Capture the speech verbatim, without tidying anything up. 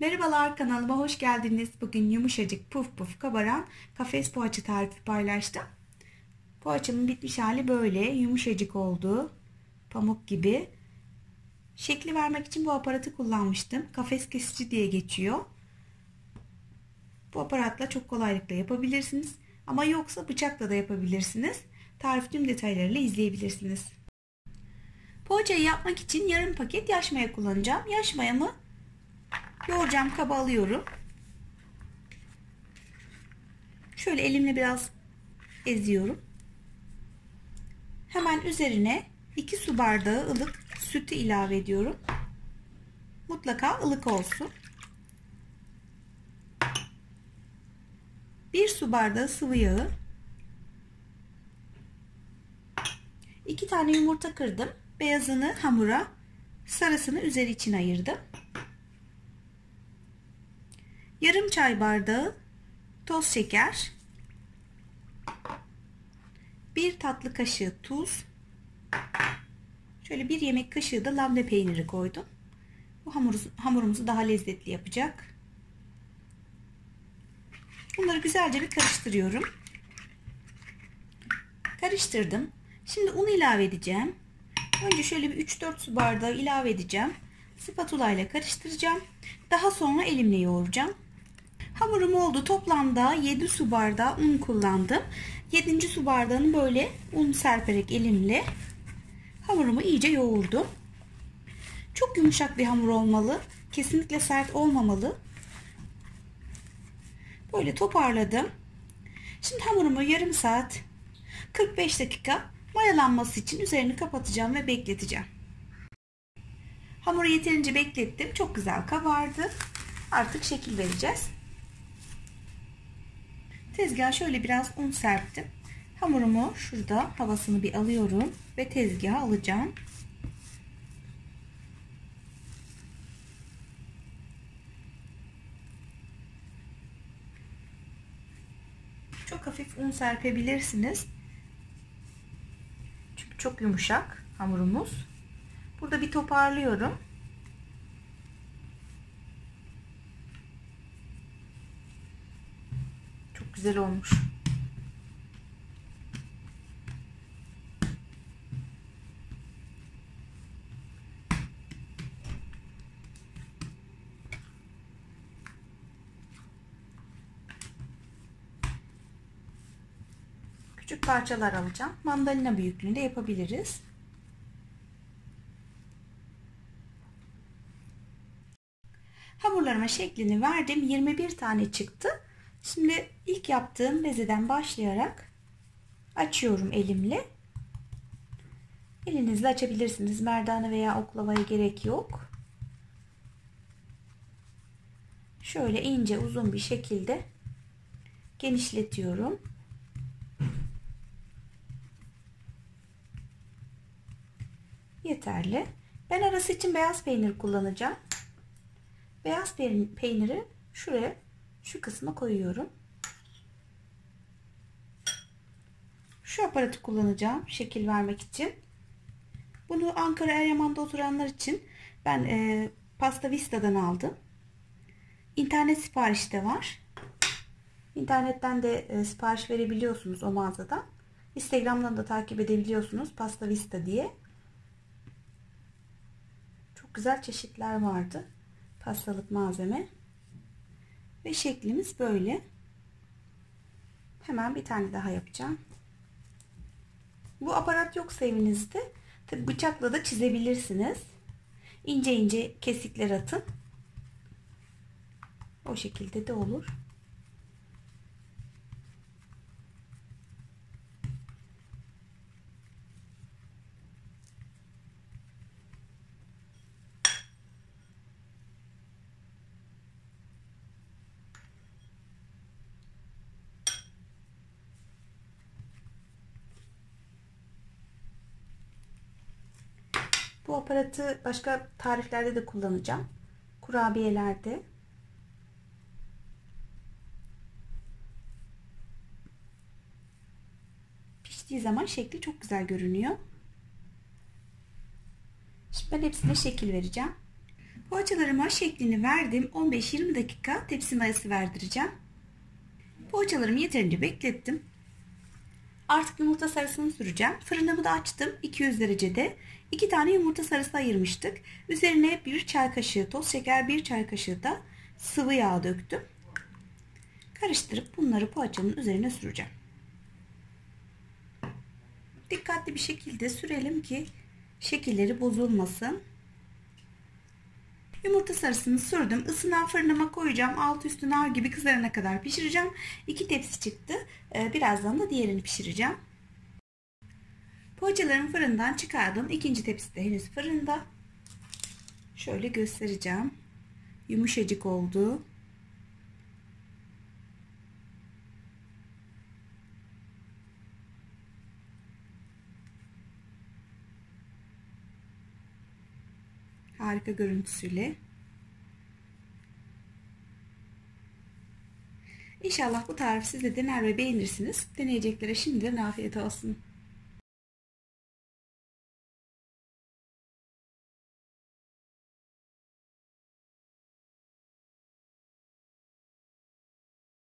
Merhabalar, kanalıma hoş geldiniz. Bugün yumuşacık puf puf kabaran kafes poğaça tarifi paylaştım. Poğaçanın bitmiş hali böyle yumuşacık oldu. Pamuk gibi. Şekli vermek için bu aparatı kullanmıştım. Kafes kesici diye geçiyor. Bu aparatla çok kolaylıkla yapabilirsiniz. Ama yoksa bıçakla da yapabilirsiniz. Tarif tüm detaylarıyla izleyebilirsiniz. Poğaçayı yapmak için yarım paket yaş maya kullanacağım. Yaş mayamı yoğuracağım kaba alıyorum. Şöyle elimle biraz eziyorum. Hemen üzerine iki su bardağı ılık sütü ilave ediyorum. Mutlaka ılık olsun. bir su bardağı sıvı yağı. iki tane yumurta kırdım. Beyazını hamura, sarısını üzeri için ayırdım. Yarım çay bardağı toz şeker, bir tatlı kaşığı tuz, şöyle bir yemek kaşığı da labne peyniri koydum. Bu hamurumuzu, hamurumuzu daha lezzetli yapacak. Bunları güzelce bir karıştırıyorum. Karıştırdım. Şimdi un ilave edeceğim. Önce şöyle bir üç dört su bardağı ilave edeceğim. Spatula ile karıştıracağım. Daha sonra elimle yoğuracağım. Hamurum oldu. Toplamda yedi su bardağı un kullandım. yedinci su bardağını böyle un serperek elimle hamurumu iyice yoğurdum. Çok yumuşak bir hamur olmalı. Kesinlikle sert olmamalı. Böyle toparladım. Şimdi hamurumu yarım saat kırk beş dakika mayalanması için üzerini kapatacağım ve bekleteceğim. Hamuru yeterince beklettim. Çok güzel kabardı. Artık şekil vereceğiz. Tezgaha şöyle biraz un serptim. Hamurumu şurada havasını bir alıyorum ve tezgaha alacağım. Çok hafif un serpebilirsiniz. Çünkü çok yumuşak hamurumuz. Burada bir toparlıyorum. Çok güzel olmuş. Küçük parçalar alacağım. Mandalina büyüklüğünde yapabiliriz. Hamurlarıma şeklini verdim. yirmi bir tane çıktı. Şimdi ilk yaptığım bezeden başlayarak açıyorum elimle. Elinizle açabilirsiniz. Merdane veya oklavaya gerek yok. Şöyle ince uzun bir şekilde genişletiyorum. Yeterli. Ben arası için beyaz peynir kullanacağım. Beyaz peyniri şuraya, şu kısma koyuyorum. Şu aparatı kullanacağım şekil vermek için. Bunu Ankara Eryaman'da oturanlar için ben e, Pasta Vista'dan aldım. İnternet siparişi de var. İnternetten de e, sipariş verebiliyorsunuz o mağazadan. Instagram'dan da takip edebiliyorsunuz Pasta Vista diye. Çok güzel çeşitler vardı. Pastalık malzeme ve şeklimiz böyle. Hemen bir tane daha yapacağım. Bu aparat yoksa evinizde tabi bıçakla da çizebilirsiniz. İnce ince kesikler atın. O şekilde de olur. Bu aparatı başka tariflerde de kullanacağım. Kurabiyelerde. Piştiği zaman şekli çok güzel görünüyor. Şimdi ben hepsine şekil vereceğim. Poğaçalarıma şeklini verdim. on beş yirmi dakika tepsi mayası verdireceğim. Poğaçalarımı yeterince beklettim. Artık yumurta sarısını süreceğim. Fırınımı da açtım iki yüz derecede. iki tane yumurta sarısı ayırmıştık. Üzerine bir çay kaşığı toz şeker, bir çay kaşığı da sıvı yağ döktüm. Karıştırıp bunları poğaçanın üzerine süreceğim. Dikkatli bir şekilde sürelim ki şekilleri bozulmasın. Yumurta sarısını sürdüm. Isınan fırınıma koyacağım. Alt üstü nar gibi kızarana kadar pişireceğim. iki tepsi çıktı. Birazdan da diğerini pişireceğim. Poğaçalarımı fırından çıkardım. İkinci tepsi de henüz fırında. Şöyle göstereceğim. Yumuşacık oldu. Harika görüntüsüyle. İnşallah bu tarifi siz de dener ve beğenirsiniz. Deneyeceklere şimdiden afiyet olsun.